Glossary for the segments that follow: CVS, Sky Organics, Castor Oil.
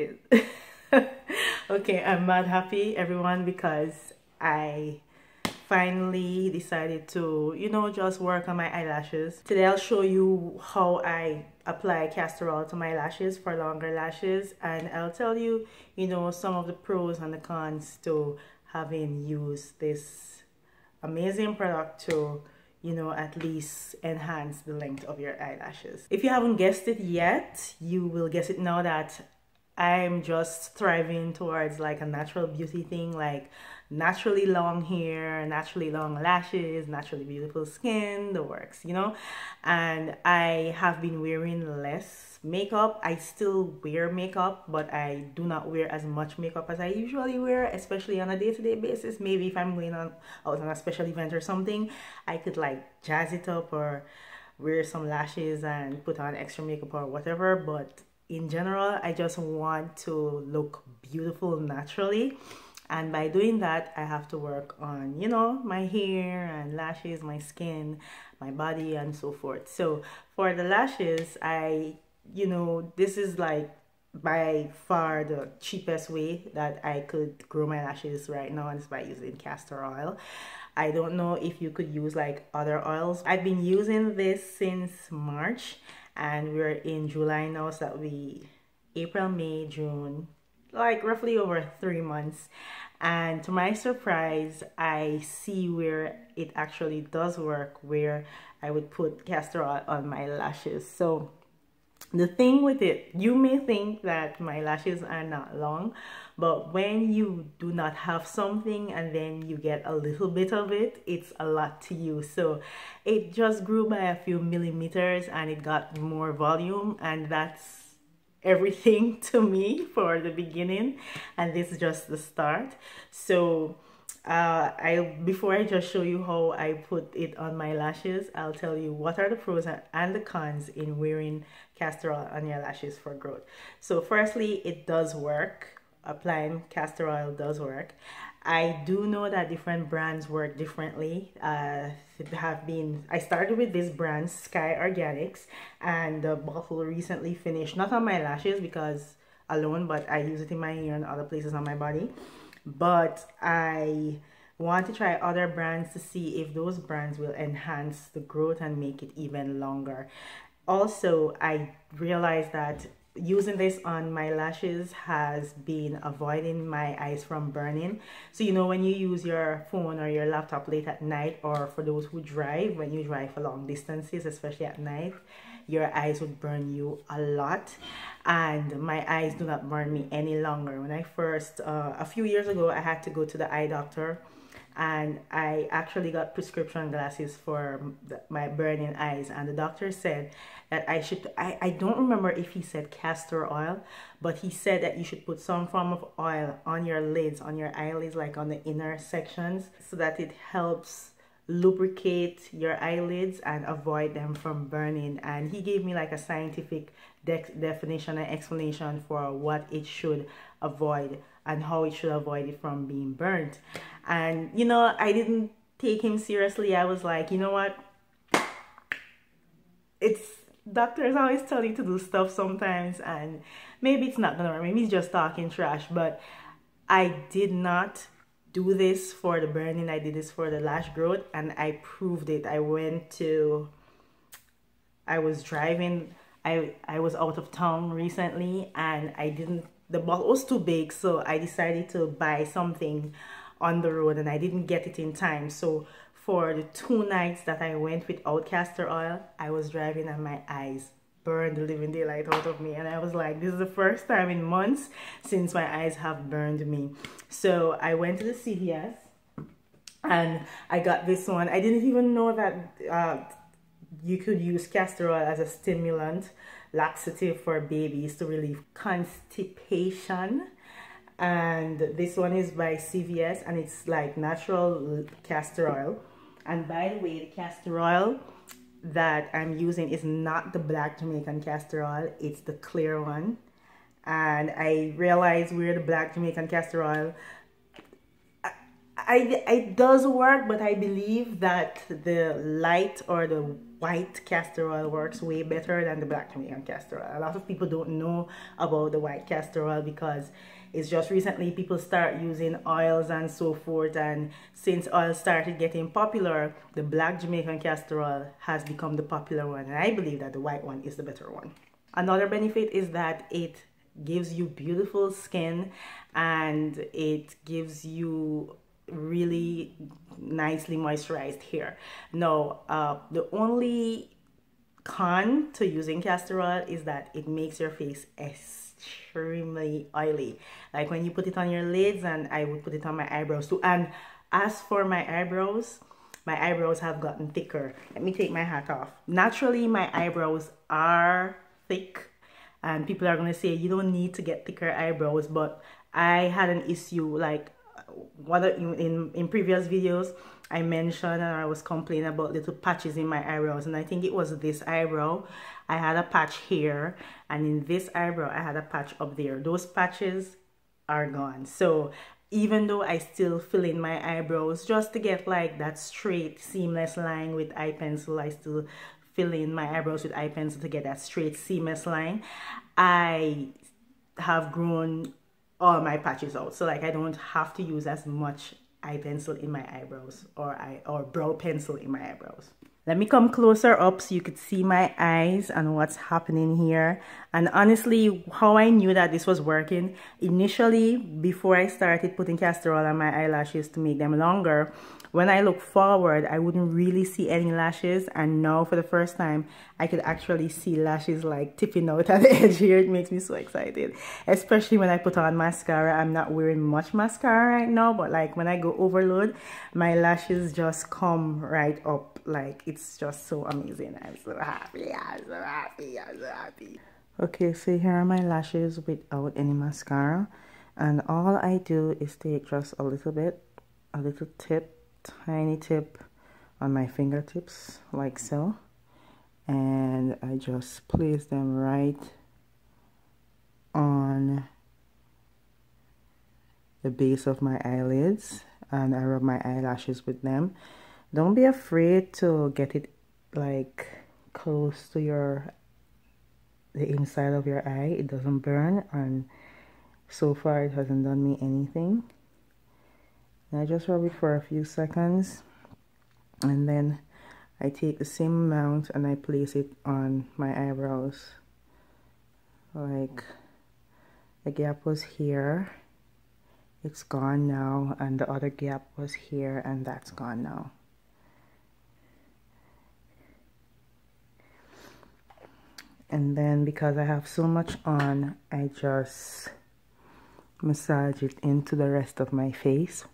is. Okay, I'm mad happy, everyone, because I finally decided to, you know, just work on my eyelashes. Today I'll show you how I apply castor oil to my lashes for longer lashes, and I'll tell you, you know, some of the pros and the cons to having used this amazing product to, you know, at least enhance the length of your eyelashes. If you haven't guessed it yet, you will guess it now that I'm just thriving towards like a natural beauty thing, like naturally long hair, naturally long lashes, naturally beautiful skin, the works, you know. And I have been wearing less makeup. I still wear makeup, but I do not wear as much makeup as I usually wear, especially on a day-to-day basis. Maybe if I'm going out on a special event or something, I could like jazz it up or wear some lashes and put on extra makeup or whatever, but in general, I just want to look beautiful naturally. And by doing that, I have to work on, you know, my hair and lashes, my skin, my body, and so forth. So for the lashes, I, you know, this is like by far the cheapest way that I could grow my lashes right now, and it's by using castor oil. I don't know if you could use like other oils. I've been using this since March, and we're in July now, so that would be April, May, June, like roughly over 3 months. And to my surprise, I see where it actually does work, where I would put castor oil on my lashes. So the thing with it, you may think that my lashes are not long, but when you do not have something and then you get a little bit of it, it's a lot to you. So it just grew by a few millimeters and it got more volume, and that's everything to me for the beginning, and this is just the start. So before I just show you how I put it on my lashes, I'll tell you what are the pros and the cons in wearing castor oil on your lashes for growth. So firstly, it does work. Applying castor oil does work. I do know that different brands work differently. I started with this brand, Sky Organics, and the bottle recently finished, not on my lashes because alone, but I use it in my hair and other places on my body. But I want to try other brands to see if those brands will enhance the growth and make it even longer. Also, I realized that using this on my lashes has been avoiding my eyes from burning. So, you know, when you use your phone or your laptop late at night, or for those who drive, when you drive for long distances, especially at night, your eyes would burn you a lot. And my eyes do not burn me any longer. When I first, a few years ago, I had to go to the eye doctor, and I actually got prescription glasses for my burning eyes, and the doctor said that I should, I don't remember if he said castor oil, but he said that you should put some form of oil on your lids, on your eyelids, like on the inner sections, so that it helps lubricate your eyelids and avoid them from burning. And he gave me like a scientific definition and explanation for what it should avoid and how it should avoid it from being burnt. And, you know, I didn't take him seriously. I was like, you know what, it's doctors always tell you to do stuff sometimes, and maybe it's not gonna work, maybe he's just talking trash. But I did not do this for the burning, I did this for the lash growth, and I proved it. I was driving, I was out of town recently, and the bottle was too big, so I decided to buy something on the road, and I didn't get it in time. So for the 2 nights that I went without castor oil, I was driving and my eyes burned the living daylight out of me, and I was like, this is the first time in months since my eyes have burned me. So I went to the CVS and I got this one. I didn't even know that you could use castor oil as a stimulant, laxative for babies to relieve constipation. And this one is by CVS, and it's like natural castor oil. And by the way, the castor oil that I'm using is not the black Jamaican castor oil, it's the clear one. And I realized where the black Jamaican castor oil, it does work, but I believe that the light or the white castor oil works way better than the black Jamaican castor oil. A lot of people don't know about the white castor oil because it's just recently people start using oils and so forth, and since oil started getting popular, the black Jamaican castor oil has become the popular one, and I believe that the white one is the better one. Another benefit is that it gives you beautiful skin and it gives you really nicely moisturized hair. Now, the only con to using castor oil is that it makes your face extremely oily. Like when you put it on your lids, and I would put it on my eyebrows too. And as for my eyebrows have gotten thicker. Let me take my hat off. Naturally, my eyebrows are thick, and people are gonna say you don't need to get thicker eyebrows, but I had an issue. Like in previous videos I mentioned, and I was complaining about little patches in my eyebrows, and I think it was this eyebrow I had a patch here, and in this eyebrow I had a patch up there. Those patches are gone, so even though I still fill in my eyebrows just to get like that straight seamless line with eye pencil, I still fill in my eyebrows with eye pencil to get that straight seamless line, I have grown all my patches out. So like I don't have to use as much eye pencil in my eyebrows or brow pencil in my eyebrows. Let me come closer up so you could see my eyes and what's happening here. And honestly, how I knew that this was working, initially before I started putting castor oil on my eyelashes to make them longer, when I look forward, I wouldn't really see any lashes, and now for the first time, I could actually see lashes like tipping out at the edge here. It makes me so excited, especially when I put on mascara. I'm not wearing much mascara right now, but like when I go overload, my lashes just come right up. Like it's just so amazing. I'm so happy, I'm so happy, I'm so happy. Okay, so here are my lashes without any mascara, and all I do is take just a little bit, a little tip, tiny tip on my fingertips like so, and I just place them right on the base of my eyelids, and I rub my eyelashes with them. Don't be afraid to get it like close to the inside of your eye. It doesn't burn, and so far it hasn't done me anything. I just rub it for a few seconds, and then I take the same amount and I place it on my eyebrows. Like the gap was here, it's gone now, and the other gap was here, and that's gone now. And then because I have so much on, I just massage it into the rest of my face.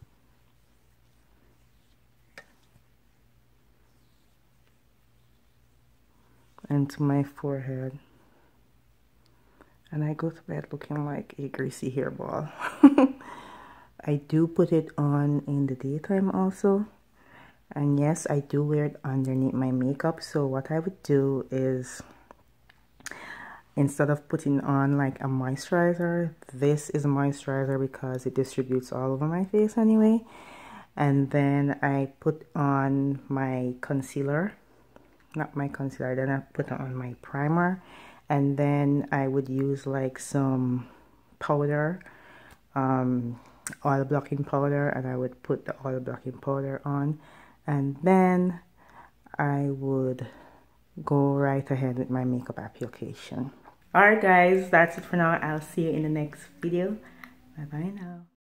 And to my forehead, and I go to bed looking like a greasy hairball. I do put it on in the daytime also, and yes, I do wear it underneath my makeup. So what I would do is, instead of putting on like a moisturizer, this is a moisturizer because it distributes all over my face anyway, and then I put on my concealer. Then I put on my primer, and then I would use like some powder, oil blocking powder, and I would put the oil blocking powder on, and then I would go right ahead with my makeup application. Alright guys, that's it for now. I'll see you in the next video. Bye bye now.